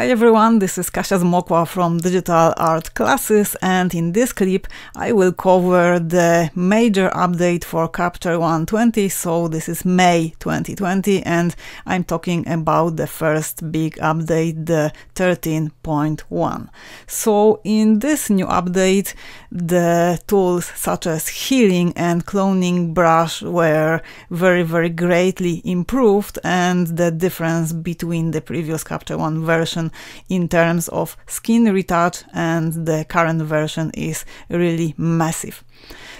Hi everyone, this is Kasia Zmokla from Digital Art Classes, and in this clip I will cover the major update for Capture One 20, so this is May 2020, and I'm talking about the first big update, the 13.1. So in this new update, the tools such as healing and cloning brush were very greatly improved, and the difference between the previous Capture One version in terms of skin retouch and the current version is really massive.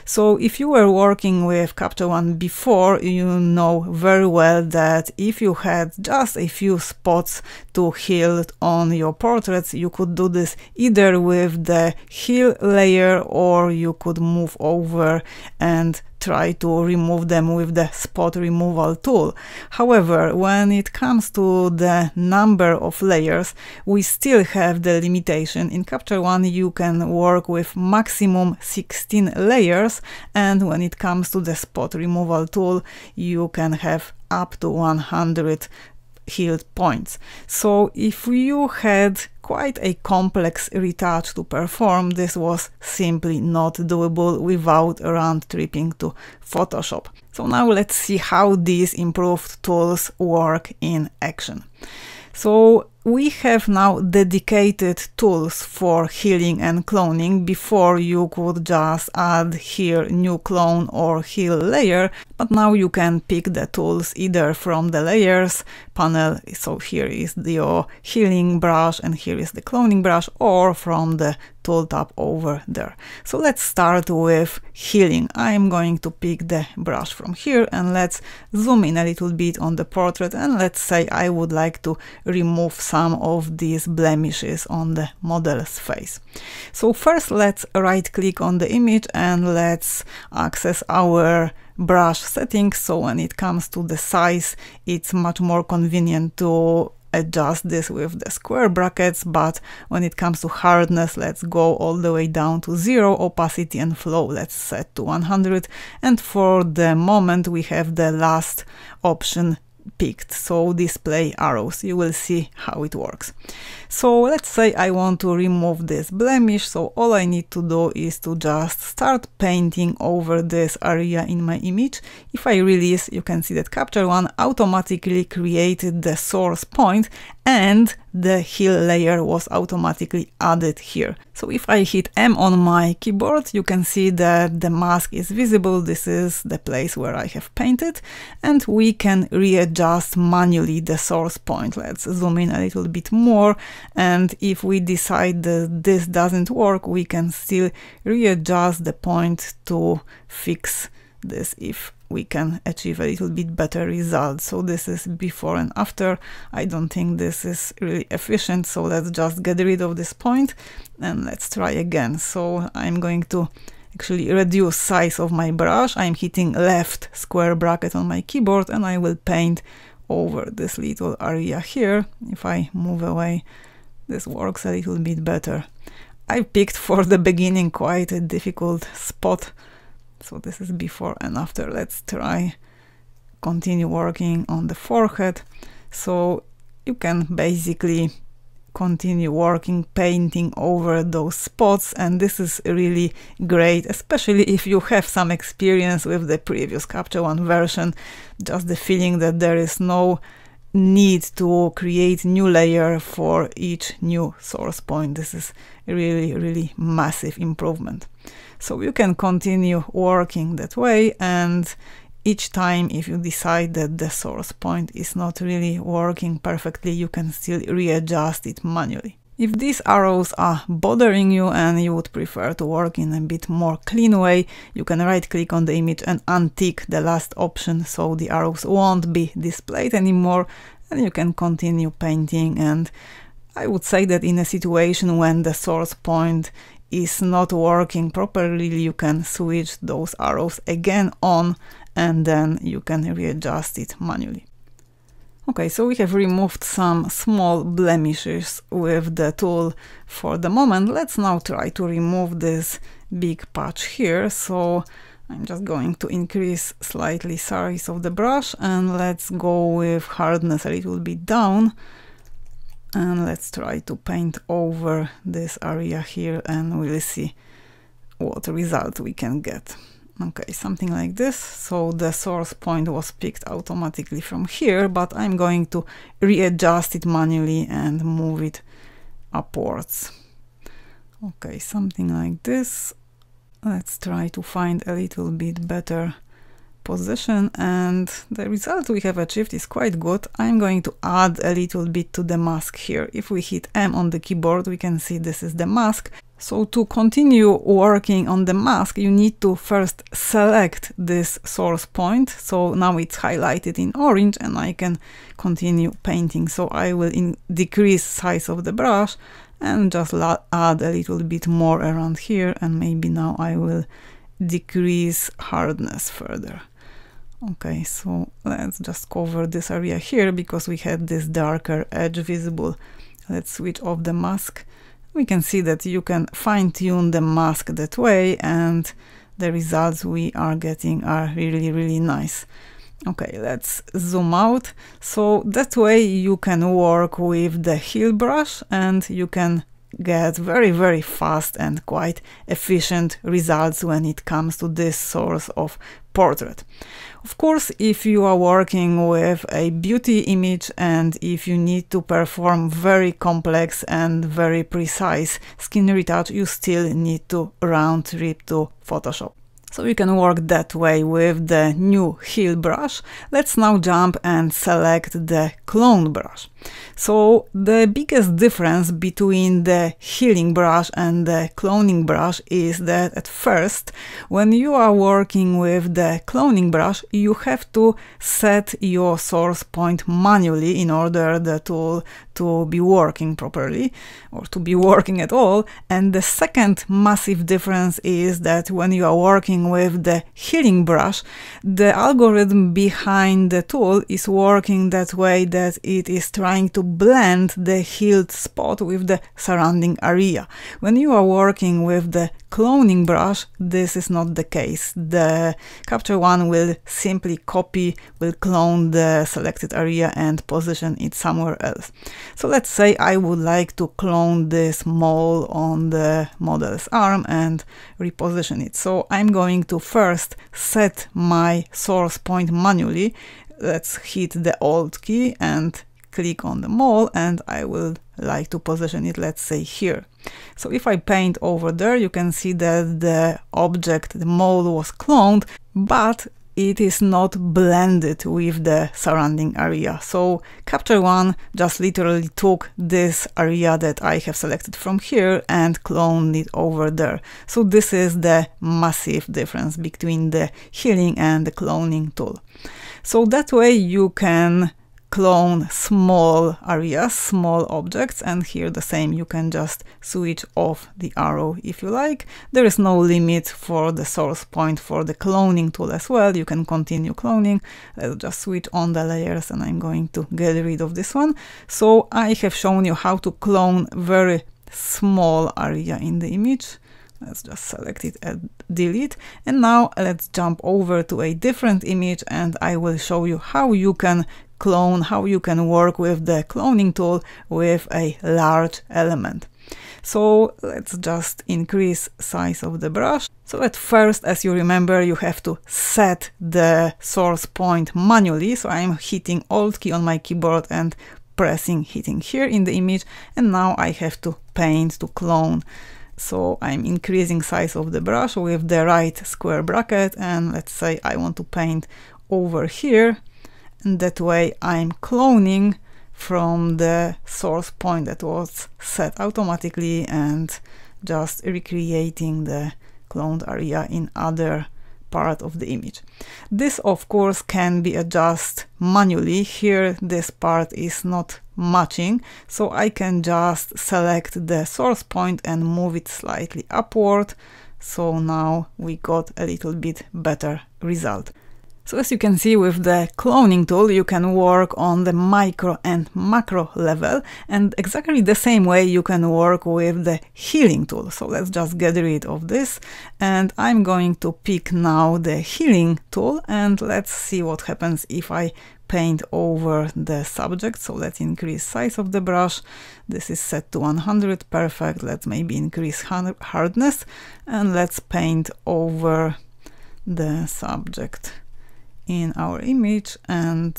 So if you were working with Capture One before, you know very well that if you had just a few spots to heal on your portraits, you could do this either with the heal layer, or you could move over and try to remove them with the spot removal tool. However, when it comes to the number of layers, we still have the limitation. In Capture One you can work with maximum 16 layers, and when it comes to the spot removal tool you can have up to 100 healed points. So if you had quite a complex retouch to perform, this was simply not doable without round tripping to Photoshop. So now let's see how these improved tools work in action. So we have now dedicated tools for healing and cloning. Before you could just add here new clone or heal layer, but now you can pick the tools either from the layers panel, so here is your healing brush and here is the cloning brush, or from the tool tab over there. So let's start with healing. I'm going to pick the brush from here, and let's zoom in a little bit on the portrait, and let's say I would like to remove some of these blemishes on the model's face. So first let's right click on the image and let's access our brush settings. So when it comes to the size, it's much more convenient to adjust this with the square brackets, but when it comes to hardness, let's go all the way down to 0, opacity and flow let's set to 100, and for the moment we have the last option picked, so display arrows. You will see how it works. So let's say I want to remove this blemish, so all I need to do is to just start painting over this area in my image. If I release, you can see that Capture One automatically created the source point and the heal layer was automatically added here. So if I hit M on my keyboard, you can see that the mask is visible. This is the place where I have painted, and we can readjust manually the source point. Let's zoom in a little bit more, and if we decide that this doesn't work, we can still readjust the point to fix this if we can achieve a little bit better result. So this is before and after. I don't think this is really efficient, so let's just get rid of this point and let's try again. So I'm going to actually reduce size of my brush. I'm hitting left square bracket on my keyboard and I will paint over this little area here. If I move away, this works a little bit better. I picked for the beginning quite a difficult spot. So this is before and after. Let's try continue working on the forehead. So you can basically continue working, painting over those spots, and this is really great, especially if you have some experience with the previous Capture One version. Just the feeling that there is no need to create new layer for each new source point. This is really massive improvement. So you can continue working that way, and each time if you decide that the source point is not really working perfectly, you can still readjust it manually. If these arrows are bothering you and you would prefer to work in a bit more clean way, you can right click on the image and untick the last option, so the arrows won't be displayed anymore, and you can continue painting. And I would say that in a situation when the source point is not working properly, you can switch those arrows again on and then you can readjust it manually. Okay, so we have removed some small blemishes with the tool for the moment. Let's now try to remove this big patch here. So I'm just going to increase slightly size of the brush and let's go with hardness a little bit down. And let's try to paint over this area here and we'll see what result we can get. Okay, something like this. So the source point was picked automatically from here, but I'm going to readjust it manually and move it upwards. Okay, something like this. Let's try to find a little bit better position, and the result we have achieved is quite good. I'm going to add a little bit to the mask here. If we hit M on the keyboard, we can see this is the mask. So to continue working on the mask, you need to first select this source point. So now it's highlighted in orange and I can continue painting. So I will decrease size of the brush and just add a little bit more around here, and maybe now I will decrease hardness further. Okay, so let's just cover this area here because we had this darker edge visible. Let's switch off the mask. We can see that you can fine-tune the mask that way, and the results we are getting are really, really nice. Okay, let's zoom out. So that way you can work with the heel brush and you can get very, very fast and quite efficient results when it comes to this source of portrait. Of course, if you are working with a beauty image and if you need to perform very complex and very precise skin retouch, you still need to round trip to Photoshop. So you can work that way with the new heel brush. Let's now jump and select the clone brush. So the biggest difference between the healing brush and the cloning brush is that at first, when you are working with the cloning brush, you have to set your source point manually in order the tool to be working properly or to be working at all. And the second massive difference is that when you are working with the healing brush, the algorithm behind the tool is working that way that it is trying to blend the healed spot with the surrounding area. When you are working with the cloning brush, this is not the case. The Capture One will simply copy, will clone the selected area and position it somewhere else. So let's say I would like to clone this mole on the model's arm and reposition it. So I'm going to first set my source point manually. Let's hit the Alt key and click on the mole, and I will like to position it, let's say, here. So if I paint over there, you can see that the object, the mole, was cloned, but it is not blended with the surrounding area. So Capture One just literally took this area that I have selected from here and cloned it over there. So this is the massive difference between the healing and the cloning tool. So that way you can clone small areas, small objects, and here the same, you can just switch off the arrow if you like. There is no limit for the source point for the cloning tool as well. You can continue cloning. Let's just switch on the layers and I'm going to get rid of this one. So I have shown you how to clone very small area in the image. Let's just select it and delete. And now let's jump over to a different image and I will show you how you can clone, how you can work with the cloning tool with a large element. So let's just increase size of the brush. So at first, as you remember, you have to set the source point manually. So I'm hitting Alt key on my keyboard and pressing, hitting here in the image. And now I have to paint to clone. So I'm increasing size of the brush with the right square bracket. And let's say I want to paint over here. And that way I'm cloning from the source point that was set automatically and just recreating the cloned area in other part of the image. This of course can be adjusted manually. Here this part is not matching, so I can just select the source point and move it slightly upward. So now we got a little bit better result. So as you can see, with the cloning tool you can work on the micro and macro level, and exactly the same way you can work with the healing tool. So let's just get rid of this, and I'm going to pick now the healing tool, and let's see what happens if I paint over the subject. So let's increase size of the brush. This is set to 100, perfect. Let's maybe increase hardness, and let's paint over the subject in our image, and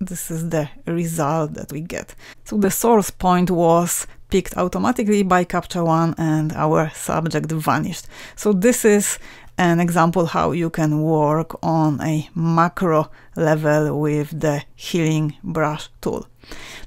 this is the result that we get. So the source point was picked automatically by Capture One and our subject vanished. So this is an example how you can work on a macro level with the healing brush tool.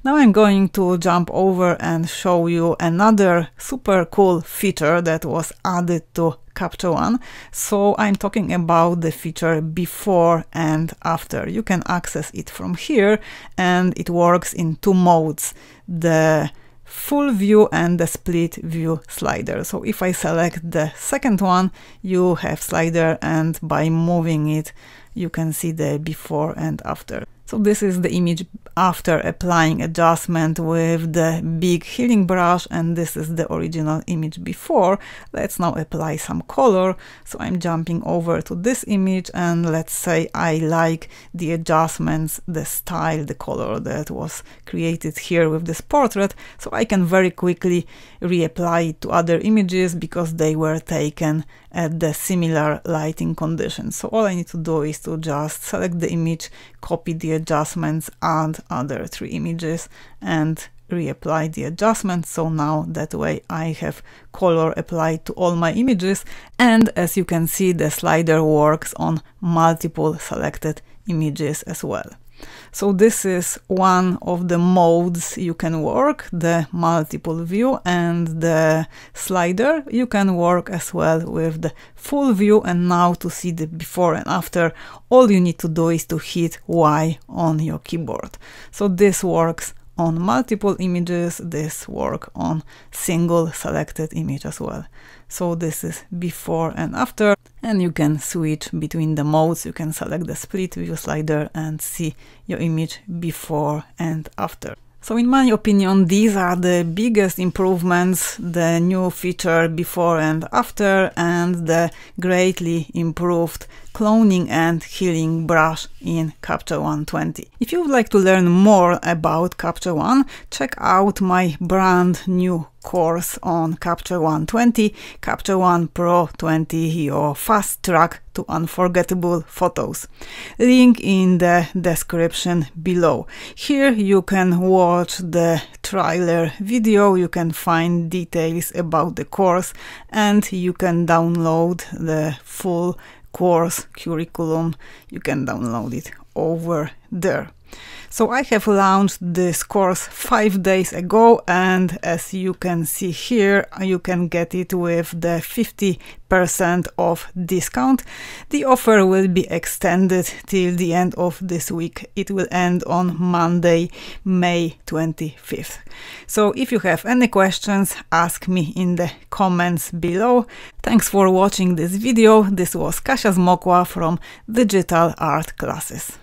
Now I'm going to jump over and show you another super cool feature that was added to Capture One. So I'm talking about the feature before and after. You can access it from here, and it works in two modes: the full view and the split view slider. So if I select the second one, you have slider, and by moving it you can see the before and after. So this is the image after applying adjustment with the big healing brush, and this is the original image before. Let's now apply some color. So I'm jumping over to this image, and let's say I like the adjustments, the style, the color that was created here with this portrait. So I can very quickly reapply it to other images because they were taken at the similar lighting conditions. So all I need to do is to just select the image, copy the adjustments, add other three images, and reapply the adjustments. So now that way I have color applied to all my images, and as you can see, the slider works on multiple selected images as well. So this is one of the modes you can work, the multiple view and the slider. You can work as well with the full view, and now to see the before and after, all you need to do is to hit Y on your keyboard. So this works on multiple images, this works on single selected image as well. So this is before and after, and you can switch between the modes. You can select the split view slider and see your image before and after. So in my opinion, these are the biggest improvements, the new feature before and after, and the greatly improved cloning and healing brush in Capture One 20. If you would like to learn more about Capture One, check out my brand new course on Capture One 20, Capture One Pro 20, your fast track to unforgettable photos. Link in the description below. Here you can watch the trailer video, you can find details about the course, and you can download the full course curriculum. You can download it over there. So I have launched this course 5 days ago, and as you can see here, you can get it with the 50% off discount. The offer will be extended till the end of this week. It will end on Monday, May 25th. So if you have any questions, ask me in the comments below. Thanks for watching this video. This was Kasia Zmokla from Digital Art Classes.